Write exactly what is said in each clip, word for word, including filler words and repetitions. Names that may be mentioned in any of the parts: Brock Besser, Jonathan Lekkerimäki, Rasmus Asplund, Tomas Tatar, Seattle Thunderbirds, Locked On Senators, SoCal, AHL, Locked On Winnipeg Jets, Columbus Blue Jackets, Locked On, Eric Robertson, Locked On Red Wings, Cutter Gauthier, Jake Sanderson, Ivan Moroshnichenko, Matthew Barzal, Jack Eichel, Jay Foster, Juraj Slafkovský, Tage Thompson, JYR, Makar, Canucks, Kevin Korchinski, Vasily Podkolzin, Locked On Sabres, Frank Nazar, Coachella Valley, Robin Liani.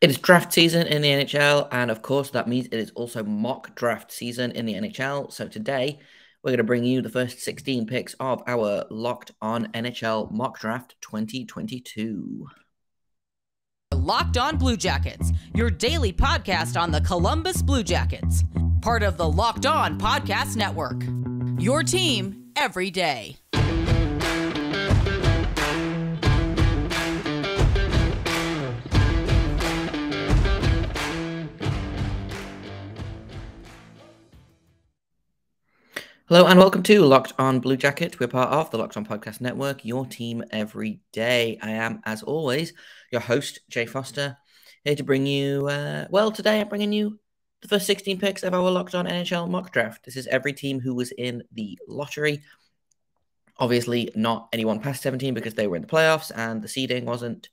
It is draft season in the N H L, and of course that means it is also mock draft season in the N H L. So today we're going to bring you the first sixteen picks of our Locked On N H L Mock Draft twenty twenty-two. Locked On Blue Jackets, your daily podcast on the Columbus Blue Jackets, part of the Locked On Podcast Network. Your team every day. Hello and welcome to Locked On Blue Jackets. We're part of the Locked On Podcast Network, your team every day. I am, as always, your host, Jay Foster, here to bring you, uh, well, today I'm bringing you the first sixteen picks of our Locked On N H L mock draft. This is every team who was in the lottery. Obviously not anyone past seventeen because they were in the playoffs and the seeding wasn't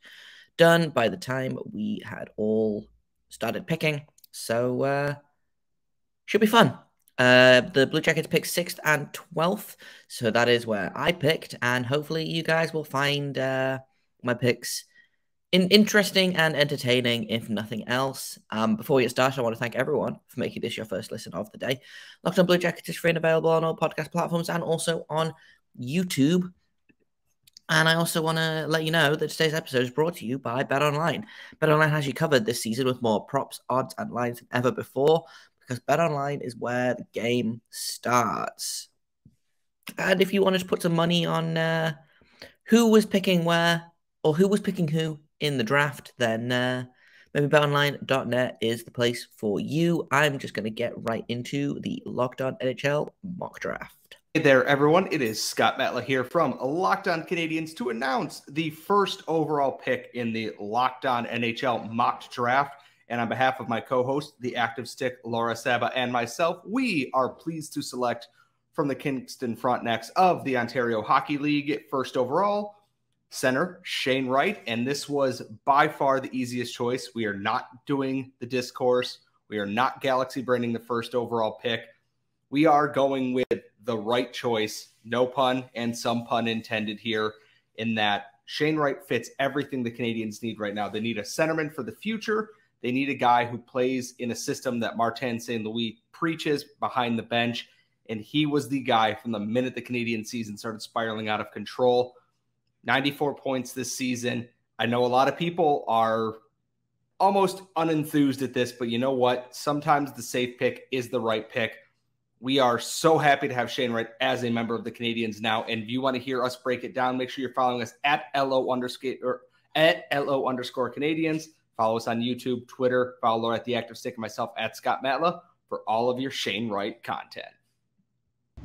done by the time we had all started picking. So, uh, should be fun. Uh, the Blue Jackets picked sixth and twelfth, so that is where I picked, and hopefully you guys will find uh, my picks in interesting and entertaining, if nothing else. Um, before we get started, I want to thank everyone for making this your first listen of the day. Locked On Blue Jackets is free and available on all podcast platforms and also on YouTube. And I also want to let you know that today's episode is brought to you by BetOnline. BetOnline has you covered this season with more props, odds, and lines than ever before, because BetOnline is where the game starts. And if you want to put some money on uh, who was picking where or who was picking who in the draft, then uh, maybe bet online dot net is the place for you. I'm just going to get right into the Locked On N H L mock draft. Hey there, everyone. It is Scott Matla here from Locked On Canadians to announce the first overall pick in the Locked On N H L mock draft. And on behalf of my co-host, the Active Stick, Laura Saba, and myself, we are pleased to select from the Kingston Frontenacs of the Ontario Hockey League, first overall, center Shane Wright. And this was by far the easiest choice. We are not doing the discourse. We are not galaxy branding the first overall pick. We are going with the right choice, no pun and some pun intended here, in that Shane Wright fits everything the Canadians need right now. They need a centerman for the future. They need a guy who plays in a system that Martin Saint Louis preaches behind the bench, and he was the guy from the minute the Canadian season started spiraling out of control. ninety-four points this season. I know a lot of people are almost unenthused at this, but you know what? Sometimes the safe pick is the right pick. We are so happy to have Shane Wright as a member of the Canadians now, and if you want to hear us break it down, make sure you're following us at LO underscore, or at LO underscore Canadians. Follow us on YouTube, Twitter, follow Laura at the Active Stick and myself at Scott Matla for all of your Shane Wright content.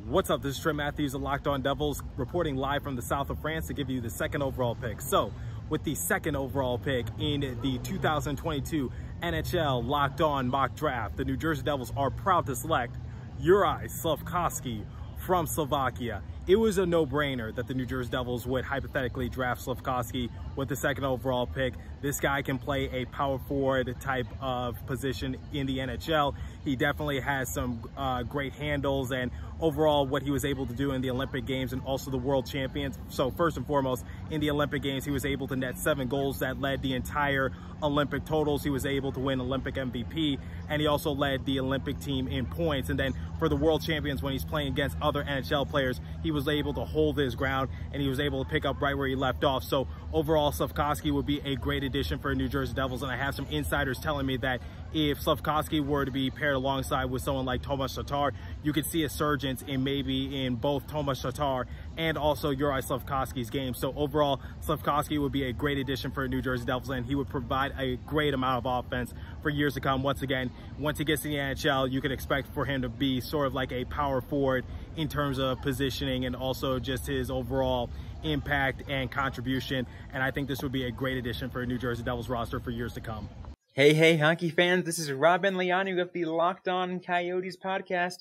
What's up? This is Trent Matthews and Locked On Devils reporting live from the south of France to give you the second overall pick. So with the second overall pick in the two thousand twenty-two N H L Locked On mock draft, the New Jersey Devils are proud to select Juraj Slafkovský from Slovakia. It was a no-brainer that the New Jersey Devils would hypothetically draft Slafkovský with the second overall pick. This guy can play a power forward type of position in the N H L. He definitely has some uh, great handles, and overall what he was able to do in the Olympic Games and also the World Champions. So first and foremost, in the Olympic Games, he was able to net seven goals that led the entire Olympic totals. He was able to win Olympic M V P, and he also led the Olympic team in points. And then for the World Champions, when he's playing against other N H L players, he was able to hold his ground, and he was able to pick up right where he left off. So overall, Slafkovský would be a great addition for New Jersey Devils, and I have some insiders telling me that if Slafkovský were to be paired alongside with someone like Tomas Tatar, you could see a surge in maybe in both Tomas Tatar and also Juraj Slafkovský's game. So overall, Slafkovský would be a great addition for New Jersey Devils, and he would provide a great amount of offense for years to come. Once again, once he gets to the N H L, you can expect for him to be sort of like a power forward in terms of positioning and also just his overall impact and contribution. And I think this would be a great addition for a New Jersey Devils roster for years to come. Hey, hey, hockey fans, this is Robin Liani with the Locked On Coyotes podcast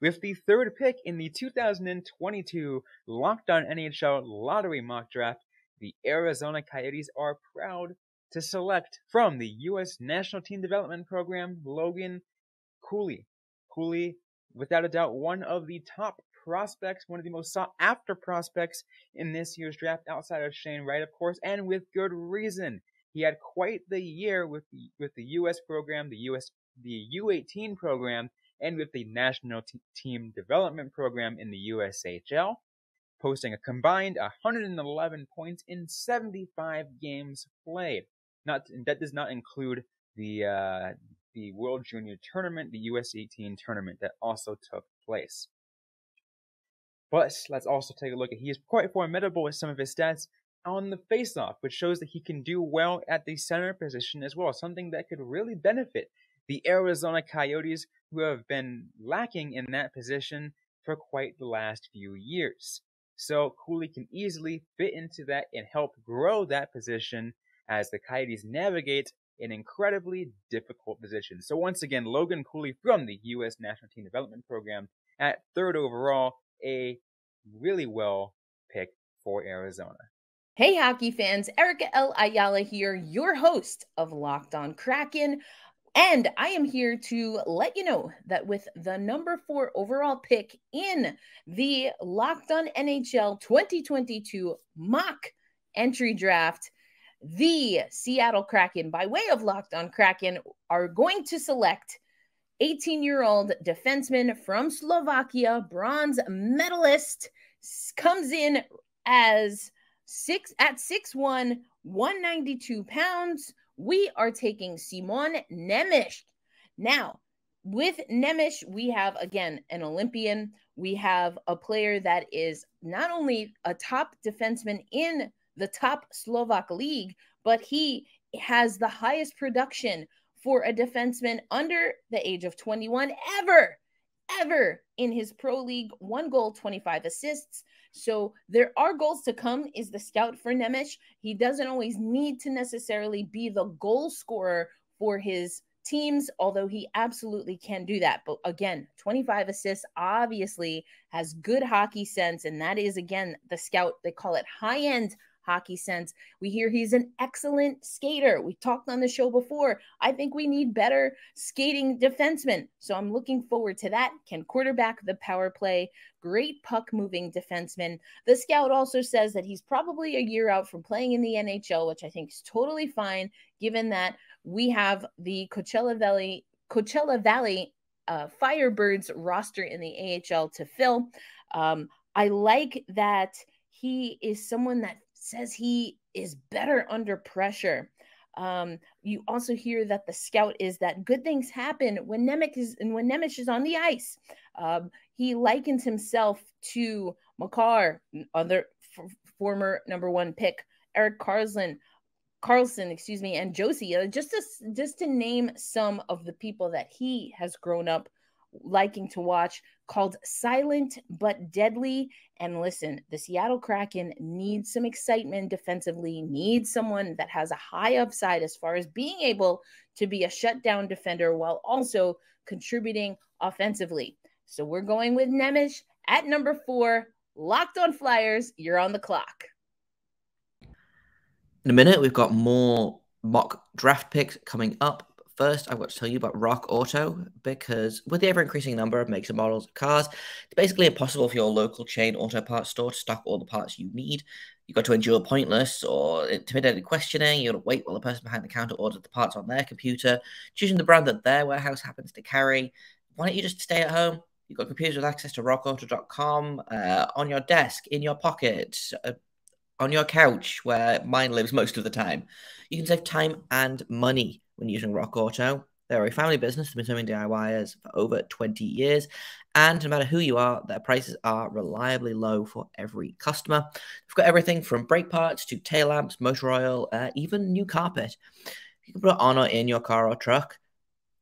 with the third pick in the two thousand twenty-two Locked On N H L Lottery mock draft. The Arizona Coyotes are proud to select from the U S National Team Development Program, Logan Cooley. Cooley, without a doubt, one of the top prospects, one of the most sought-after prospects in this year's draft outside of Shane Wright, of course, and with good reason. He had quite the year with the, with the U S program, the U S the U eighteen program, and with the National T- Team Development Program in the U S H L, posting a combined one hundred eleven points in seventy-five games played. Not that does not include the uh, the World Junior Tournament, the U S eighteen tournament that also took place. But let's also take a look at he is quite formidable with some of his stats on the faceoff, which shows that he can do well at the center position as well, something that could really benefit the Arizona Coyotes, who have been lacking in that position for quite the last few years. So Cooley can easily fit into that and help grow that position as the Coyotes navigate an incredibly difficult position. So once again, Logan Cooley from the U S National Team Development Program at third overall, a really well pick for Arizona. Hey hockey fans, Erica L. Ayala here, your host of Locked On Kraken, and I am here to let you know that with the number four overall pick in the Locked On N H L twenty twenty-two mock entry draft, the Seattle Kraken, by way of Locked On Kraken, are going to select eighteen-year-old defenseman from Slovakia, bronze medalist, comes in as Six at six one, one ninety-two pounds. We are taking Simon Nemec. Now, with Nemec, we have again an Olympian. We have a player that is not only a top defenseman in the top Slovak league, but he has the highest production for a defenseman under the age of twenty-one ever, ever in his pro league. One goal, twenty-five assists. So there are goals to come is the scout for Nemec. He doesn't always need to necessarily be the goal scorer for his teams, although he absolutely can do that. But again, twenty-five assists, obviously has good hockey sense. And that is, again, the scout. They call it high-end hockey sense. We hear he's an excellent skater. We talked on the show before. I think we need better skating defensemen. So I'm looking forward to that. Can quarterback the power play. Great puck moving defenseman. The scout also says that he's probably a year out from playing in the N H L, which I think is totally fine, given that we have the Coachella Valley, Coachella Valley uh, Firebirds roster in the A H L to fill. Um, I like that he is someone that says he is better under pressure. Um, you also hear that the scout is that good things happen when Nemec is and when Nemec is on the ice. Um, he likens himself to Makar, other f- former number one pick, Eric Carlsson, Carlsson, excuse me, and Josie. Uh, just to just to name some of the people that he has grown up liking to watch, called silent but deadly. And listen, the Seattle Kraken needs some excitement defensively, needs someone that has a high upside as far as being able to be a shutdown defender while also contributing offensively. So we're going with Nemec at number four. Locked On Flyers, you're on the clock. In a minute, we've got more mock draft picks coming up. First, I've got to tell you about Rock Auto, because with the ever-increasing number of makes and models of cars, it's basically impossible for your local chain auto parts store to stock all the parts you need. You've got to endure pointless or intimidating questioning. You've got to wait while the person behind the counter orders the parts on their computer, choosing the brand that their warehouse happens to carry. Why don't you just stay at home? You've got computers with access to rock auto dot com uh, on your desk, in your pocket, uh, on your couch, where mine lives most of the time. You can save time and money when using Rock Auto. They're a family business. They've been serving D I Yers for over twenty years. And no matter who you are, their prices are reliably low for every customer. They've got everything from brake parts to tail lamps, motor oil, uh, even new carpet. You can put it on or in your car or truck.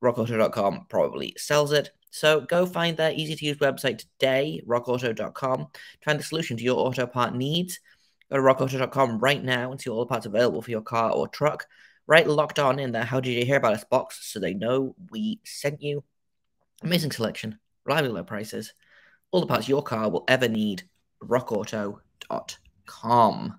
rock auto dot com probably sells it. So go find their easy-to-use website today, rock auto dot com, to find the solution to your auto part needs. Go to rock auto dot com right now and see all the parts available for your car or truck. Right, Locked On in there. How did you hear about us box? So they know we sent you. Amazing selection, reliably low prices, all the parts your car will ever need. rock auto dot com.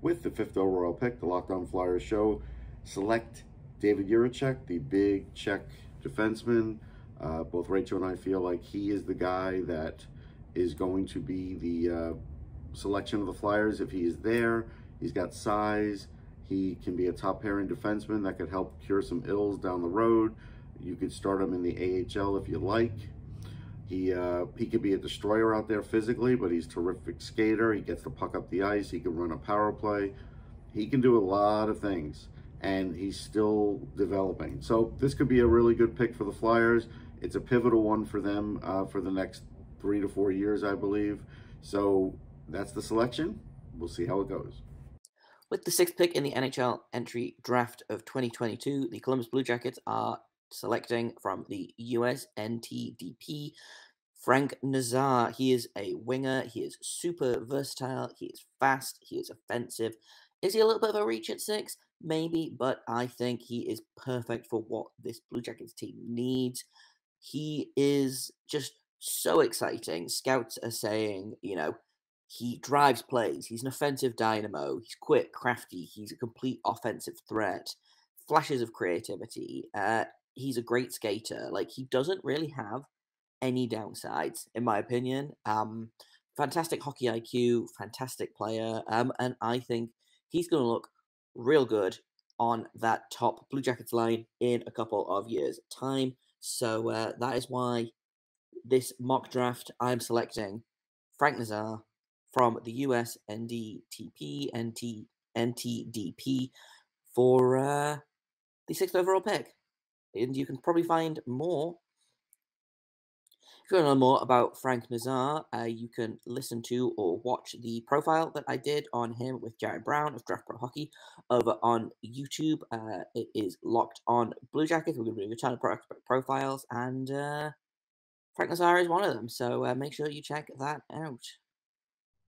With the fifth overall pick, the Locked On Flyers show select David Jurecek, the big Czech defenseman. Uh, both Rachel and I feel like he is the guy that is going to be the uh, selection of the Flyers if he is there. He's got size. He can be a top pairing defenseman that could help cure some ills down the road. You could start him in the A H L if you like. He uh, he could be a destroyer out there physically, but he's a terrific skater. He gets the puck up the ice. He can run a power play. He can do a lot of things, and he's still developing. So this could be a really good pick for the Flyers. It's a pivotal one for them uh, for the next three to four years, I believe. So that's the selection. We'll see how it goes. With the sixth pick in the N H L entry draft of twenty twenty-two, the Columbus Blue Jackets are selecting from the U S N T D P, Frank Nazar. He is a winger. He is super versatile. He is fast. He is offensive. Is he a little bit of a reach at six? Maybe, but I think he is perfect for what this Blue Jackets team needs. He is just so exciting. Scouts are saying, you know, he drives plays. He's an offensive dynamo. He's quick, crafty. He's a complete offensive threat. Flashes of creativity. Uh, He's a great skater. Like, he doesn't really have any downsides, in my opinion. Um, fantastic hockey I Q, fantastic player. Um, and I think he's going to look real good on that top Blue Jackets line in a couple of years' time. So uh, that is why this mock draft, I'm selecting Frank Nazar from the U S N D T P, N T, N T D P for uh, the sixth overall pick. And you can probably find more. If you want to know more about Frank Nazar, uh, you can listen to or watch the profile that I did on him with Jared Brown of Draft Pro Hockey over on YouTube. Uh, it is Locked On Blue Jackets. We're going to be doing a ton of pro profiles, and uh, Frank Nazar is one of them. So uh, make sure you check that out.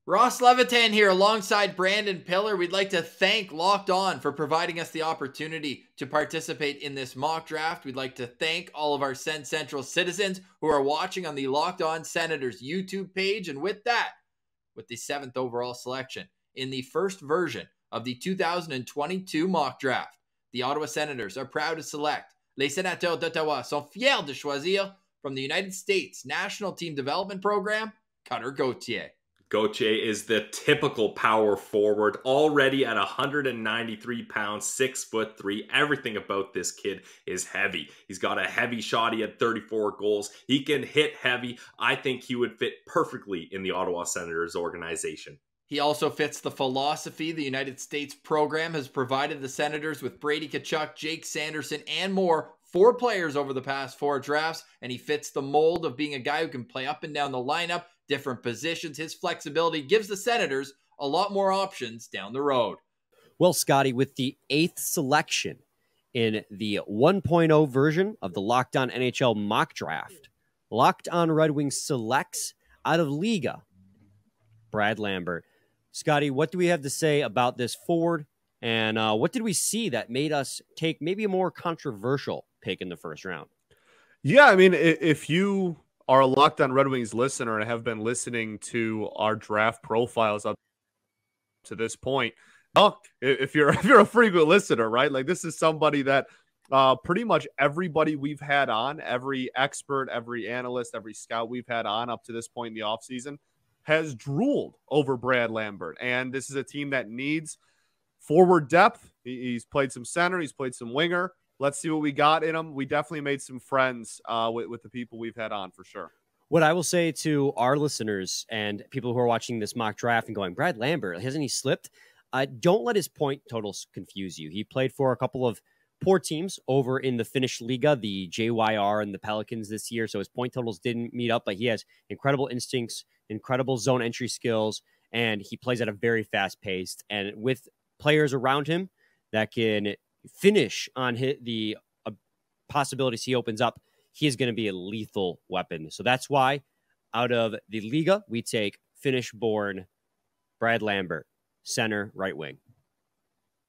Ross Levitan here alongside Brandon Pillar. We'd like to thank Locked On for providing us the opportunity to participate in this mock draft. We'd like to thank all of our Sen Central citizens who are watching on the Locked On Senators YouTube page. And with that, with the seventh overall selection in the first version of the two thousand twenty-two mock draft, the Ottawa Senators are proud to select Les Sénateurs d'Ottawa sont fiers de choisir from the United States National Team Development Program, Cutter Gauthier. Gauthier is the typical power forward, already at one hundred ninety-three pounds, six foot three. Everything about this kid is heavy. He's got a heavy shot. He had thirty-four goals. He can hit heavy. I think he would fit perfectly in the Ottawa Senators organization. He also fits the philosophy the United States program has provided the Senators with Brady Tkachuk, Jake Sanderson, and more. Four players over the past four drafts, and he fits the mold of being a guy who can play up and down the lineup, different positions. His flexibility gives the Senators a lot more options down the road. Well, Scotty, with the eighth selection in the one point oh version of the Locked On N H L mock draft, Locked On Red Wings selects out of Liga, Brad Lambert. Scotty, what do we have to say about this forward? And uh, what did we see that made us take maybe a more controversial pick in the first round? Yeah, I mean, if you are a Locked On Red Wings listener and have been listening to our draft profiles up to this point, oh, if you're if you're a frequent listener, right? Like, this is somebody that uh, pretty much everybody we've had on, every expert, every analyst, every scout we've had on up to this point in the offseason has drooled over Brad Lambert. And this is a team that needs forward depth. He's played some center. He's played some winger. Let's see what we got in them. We definitely made some friends uh, with, with the people we've had on, for sure. What I will say to our listeners and people who are watching this mock draft and going, Brad Lambert, hasn't he slipped? Uh, don't let his point totals confuse you. He played for a couple of poor teams over in the Finnish Liga, the J Y R and the Pelicans this year, so his point totals didn't meet up, but he has incredible instincts, incredible zone entry skills, and he plays at a very fast pace. And with players around him that can finish on hit the uh, possibilities he opens up, he is going to be a lethal weapon. So that's why out of the Liga, we take Finnish-born Brad Lambert, center, right wing.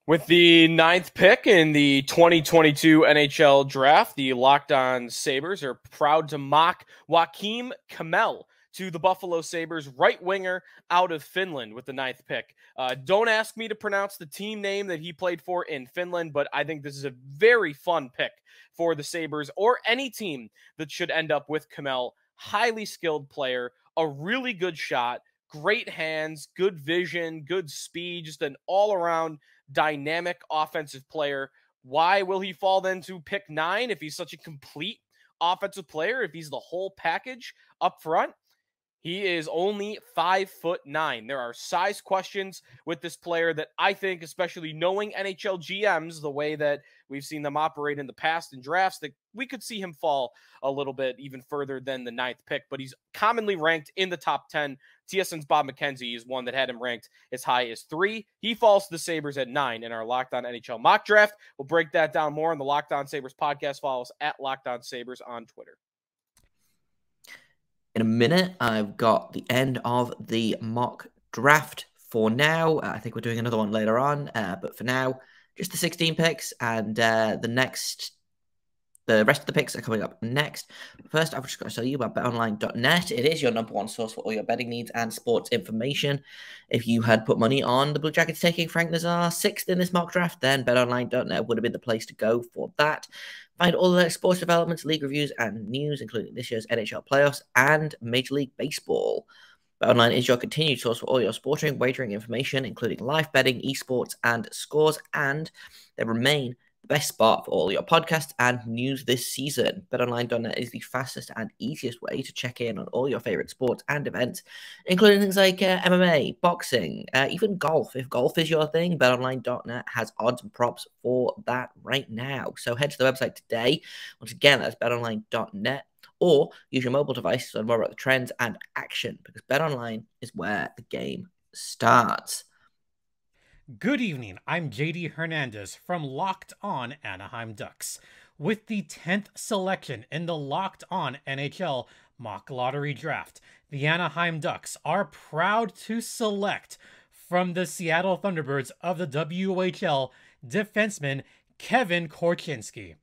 With the ninth pick in the twenty twenty-two N H L draft, the Locked On Sabres are proud to mock Joakim Kemell to the Buffalo Sabres, right winger out of Finland with the ninth pick. Uh, don't ask me to pronounce the team name that he played for in Finland, but I think this is a very fun pick for the Sabres or any team that should end up with Kemell. Highly skilled player, a really good shot, great hands, good vision, good speed, just an all-around dynamic offensive player. Why will he fall then to pick nine if he's such a complete offensive player, if he's the whole package up front? He is only five foot nine. There are size questions with this player that I think, especially knowing N H L G Ms, the way that we've seen them operate in the past in drafts, that we could see him fall a little bit even further than the ninth pick. But he's commonly ranked in the top ten. T S N's Bob McKenzie is one that had him ranked as high as three. He falls to the Sabres at nine in our Locked On N H L mock draft. We'll break that down more on the Locked On Sabres podcast. Follow us at Locked On Sabres on Twitter. In a minute, I've got the end of the mock draft for now. I think we're doing another one later on, uh, but for now, just the sixteen picks, and uh, the next, the rest of the picks are coming up next. First, I've just got to tell you about bet online dot net. It is your number one source for all your betting needs and sports information. If you had put money on the Blue Jackets taking Frank Nazar sixth in this mock draft, then bet online dot net would have been the place to go for that. Find all the sports developments, league reviews, and news, including this year's N H L playoffs and Major League Baseball. BetOnline is your continued source for all your sporting wagering information, including live betting, esports, and scores, and they remain the best spot for all your podcasts and news this season. bet online dot net is the fastest and easiest way to check in on all your favorite sports and events, including things like uh, M M A, boxing, uh, even golf. If golf is your thing, bet online dot net has odds and props for that right now. So head to the website today. Once again, that's bet online dot net. Or use your mobile device to learn more about the trends and action, because BetOnline is where the game starts. Good evening, I'm J D Hernandez from Locked On Anaheim Ducks. With the tenth selection in the Locked On N H L Mock Lottery Draft, the Anaheim Ducks are proud to select from the Seattle Thunderbirds of the W H L defenseman Kevin Korchinski.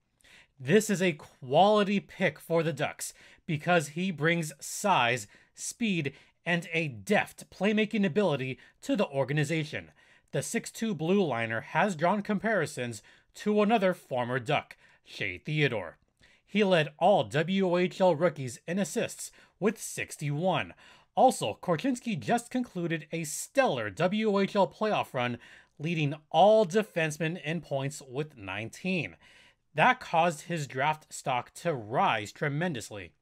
This is a quality pick for the Ducks because he brings size, speed, and a deft playmaking ability to the organization. The six foot two blue liner has drawn comparisons to another former Duck, Shea Theodore. He led all W H L rookies in assists with sixty-one. Also, Korchinski just concluded a stellar W H L playoff run, leading all defensemen in points with nineteen. That caused his draft stock to rise tremendously,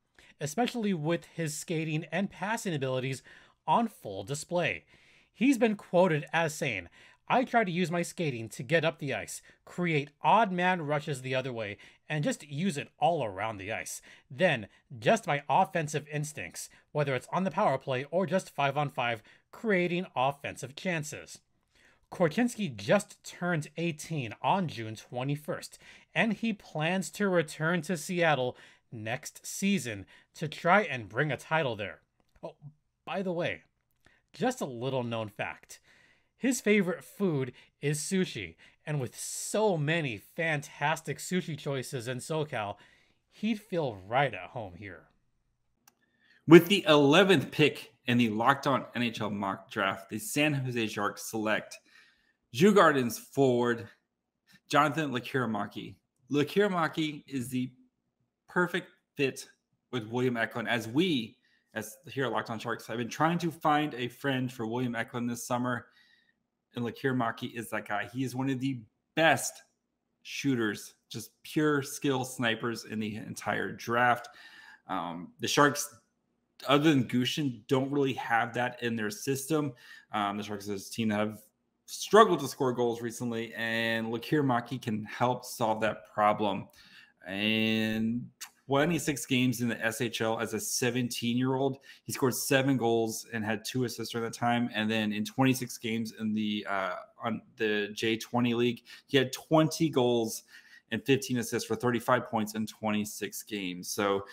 especially with his skating and passing abilities on full display. He's been quoted as saying, "I try to use my skating to get up the ice, create odd man rushes the other way, and just use it all around the ice. Then, just my offensive instincts, whether it's on the power play or just five on five, creating offensive chances." Korchinski just turned eighteen on June twenty-first, and he plans to return to Seattle next season to try and bring a title there. Oh, by the way, just a little known fact. His favorite food is sushi, and with so many fantastic sushi choices in SoCal, he'd feel right at home here. With the eleventh pick in the Locked On N H L mock draft, the San Jose Sharks select Djurgården's forward, Jonathan Lekkerimäki. Lekkerimäki is the perfect fit with William Eklund. As we, as here at Locked On Sharks, have been trying to find a friend for William Eklund this summer, and Lekkerimäki is that guy. He is one of the best shooters, just pure skill snipers in the entire draft. Um, the Sharks, other than Gushin, don't really have that in their system. Um, the Sharks as a team that have struggled to score goals recently, and Lekkerimäki can help solve that problem. And twenty-six games in the S H L as a seventeen-year-old, he scored seven goals and had two assists during that time. And then in twenty-six games in the uh, on the J twenty league, he had twenty goals and fifteen assists for thirty-five points in twenty-six games. So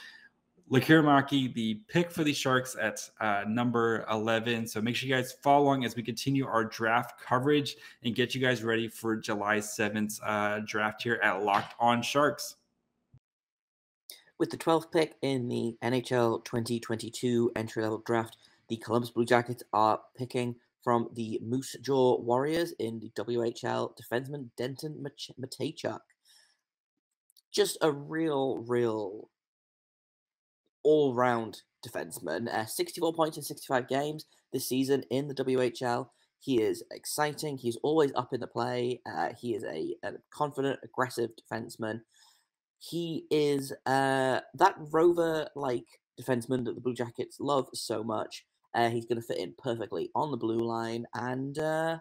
Lekkerimäki, the pick for the Sharks at uh, number eleven. So make sure you guys follow along as we continue our draft coverage and get you guys ready for July seventh uh, draft here at Locked On Sharks. With the twelfth pick in the N H L twenty twenty-two entry-level draft, the Columbus Blue Jackets are picking from the Moose Jaw Warriors in the W H L defenseman Denton Mateychuk. Just a real, real all-round defenseman, uh, sixty-four points in sixty-five games this season in the W H L. He is exciting. He's always up in the play. Uh, he is a, a confident, aggressive defenseman. He is uh, that rover-like defenseman that the Blue Jackets love so much. Uh, he's going to fit in perfectly on the blue line, and uh,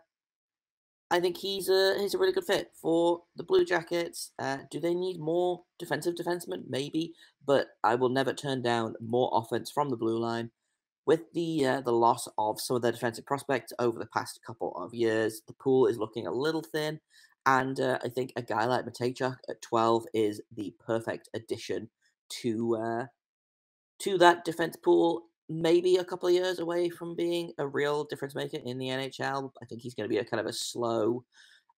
I think he's a he's a really good fit for the Blue Jackets. Uh, do they need more defensive defensemen? Maybe, but I will never turn down more offense from the blue line. With the uh, the loss of some of their defensive prospects over the past couple of years, the pool is looking a little thin, and uh, I think a guy like Mateychuk at twelve is the perfect addition to uh, to that defense pool. Maybe a couple of years away from being a real difference maker in the N H L. I think he's going to be a kind of a slow,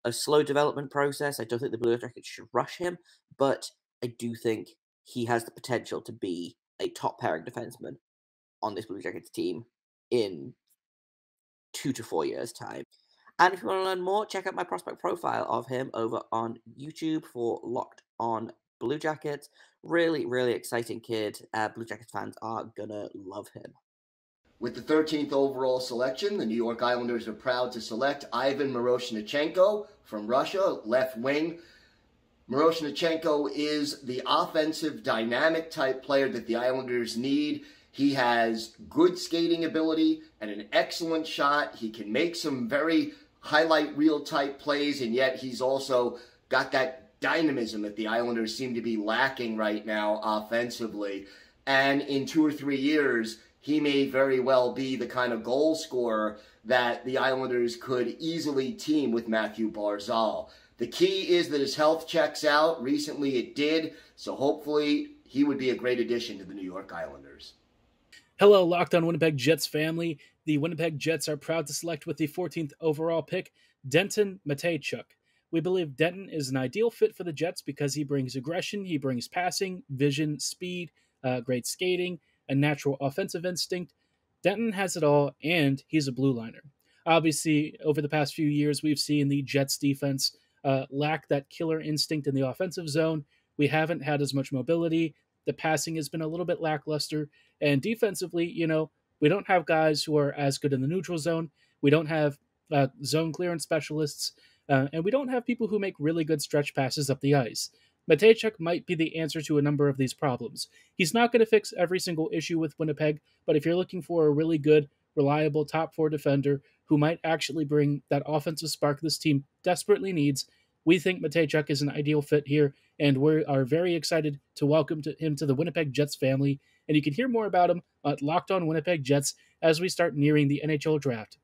a slow development process. I don't think the Blue Jackets should rush him, but I do think he has the potential to be a top pairing defenseman on this Blue Jackets team in two to four years' time. And if you want to learn more, check out my prospect profile of him over on YouTube for Locked On Blue Jackets. Really, really exciting kid. Uh, Blue Jackets fans are gonna love him. With the thirteenth overall selection, the New York Islanders are proud to select Ivan Moroshnichenko from Russia, left wing. Moroshnichenko is the offensive, dynamic type player that the Islanders need. He has good skating ability and an excellent shot. He can make some very highlight reel type plays, and yet he's also got that dynamism that the Islanders seem to be lacking right now offensively. And in two or three years, he may very well be the kind of goal scorer that the Islanders could easily team with Matthew Barzal. The key is that his health checks out. Recently it did, so hopefully he would be a great addition to the New York Islanders. Hello, Locked On Winnipeg Jets family. The Winnipeg Jets are proud to select with the fourteenth overall pick, Denton Mateychuk. We believe Denton is an ideal fit for the Jets because he brings aggression, he brings passing, vision, speed, uh, great skating, a natural offensive instinct. Denton has it all, and he's a blue liner. Obviously, over the past few years, we've seen the Jets' defense uh, lack that killer instinct in the offensive zone. We haven't had as much mobility. The passing has been a little bit lackluster. And defensively, you know, we don't have guys who are as good in the neutral zone. We don't have uh, zone clearance specialists. Uh, and we don't have people who make really good stretch passes up the ice. Mateychuk might be the answer to a number of these problems. He's not going to fix every single issue with Winnipeg, but if you're looking for a really good, reliable top four defender who might actually bring that offensive spark this team desperately needs, we think Mateychuk is an ideal fit here, and we are very excited to welcome to him to the Winnipeg Jets family. And you can hear more about him at Locked On Winnipeg Jets as we start nearing the N H L draft.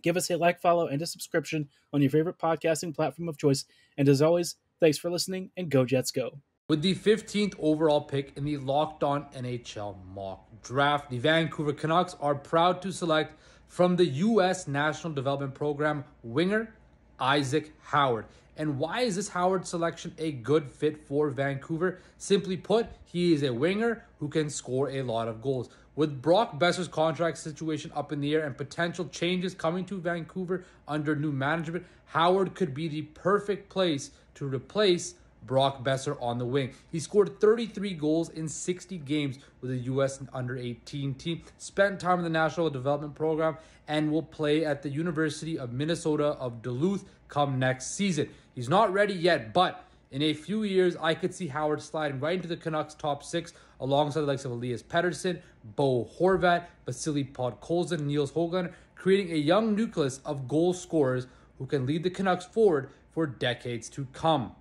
Give us a like, follow, and a subscription on your favorite podcasting platform of choice. And as always, thanks for listening, and go Jets go. With the fifteenth overall pick in the Locked On N H L mock draft, the Vancouver Canucks are proud to select from the U S National Development Program winger Isaac Howard. And why is this Howard selection a good fit for Vancouver? Simply put, he is a winger who can score a lot of goals. With Brock Besser's contract situation up in the air and potential changes coming to Vancouver under new management, Howard could be the perfect place to replace Brock Besser on the wing. He scored thirty-three goals in sixty games with the U S under eighteen team, spent time in the National Development Program, and will play at the University of Minnesota of Duluth come next season. He's not ready yet, but in a few years, I could see Howard sliding right into the Canucks' top six alongside the likes of Elias Pettersson, Bo Horvat, Vasily Podkolzin, Niels Hoegland, creating a young nucleus of goal scorers who can lead the Canucks forward for decades to come.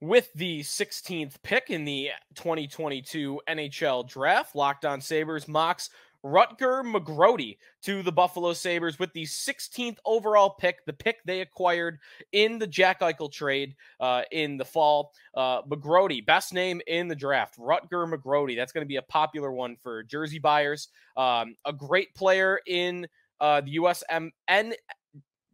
With the sixteenth pick in the twenty twenty-two N H L Draft, Locked On Sabres mocks Rutger McGroarty to the Buffalo Sabres with the sixteenth overall pick, the pick they acquired in the Jack Eichel trade uh, in the fall. Uh, McGroarty, best name in the draft, Rutger McGroarty. That's going to be a popular one for jersey buyers. Um, a great player in uh, the U S M N,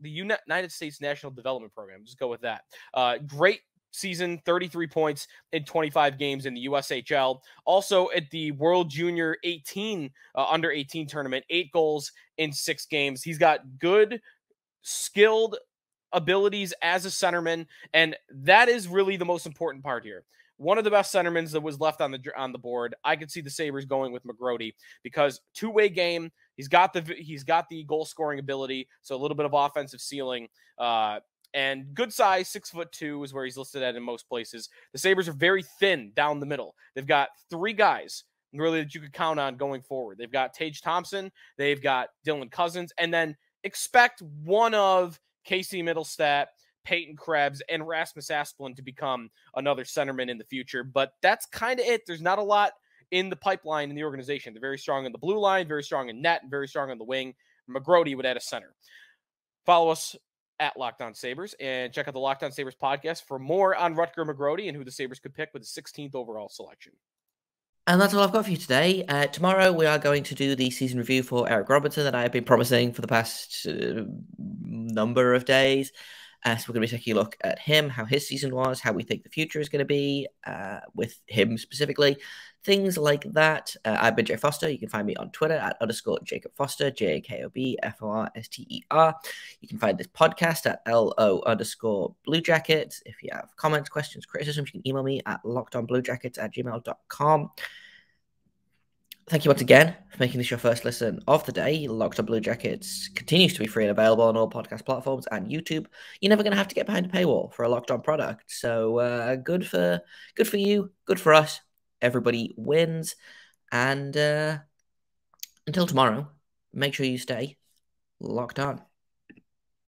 the United States National Development Program. Just go with that. Uh, great season, thirty-three points in twenty-five games in the U S H L. Also at the World Junior eighteen, uh, under eighteen tournament, eight goals in six games. He's got good, skilled abilities as a centerman, and that is really the most important part here. One of the best centermans that was left on the on the board. I could see the Sabres going with McGroarty because two-way game, He's got the he's got the goal scoring ability, so a little bit of offensive ceiling. Uh, and good size, six foot two is where he's listed at in most places. The Sabres are very thin down the middle. They've got three guys really that you could count on going forward. They've got Tage Thompson, they've got Dylan Cousins, and then expect one of Casey Middlestat, Peyton Krebs, and Rasmus Asplund to become another centerman in the future. But that's kind of it. There's not a lot in the pipeline in the organization. They're very strong in the blue line, very strong in net, and very strong on the wing. McGroarty would add a center. Follow us at Locked On Sabres and check out the Locked On Sabres podcast for more on Rutger McGroarty and who the Sabres could pick with the sixteenth overall selection. And that's all I've got for you today. Uh, tomorrow we are going to do the season review for Eric Robertson that I have been promising for the past uh, number of days. Uh, so we're going to be taking a look at him, how his season was, how we think the future is going to be uh, with him specifically, things like that. Uh, I've been Jay Foster. You can find me on Twitter at underscore Jacob Foster, J A K O B F O R S T E R. You can find this podcast at L O underscore Blue Jackets. If you have comments, questions, criticisms, you can email me at lockedonbluejackets at gmail dot com. Thank you once again for making this your first listen of the day. Locked On Blue Jackets continues to be free and available on all podcast platforms and YouTube. You're never going to have to get behind a paywall for a Locked On product. So uh, good for good for you, good for us. Everybody wins. And uh, until tomorrow, make sure you stay locked on.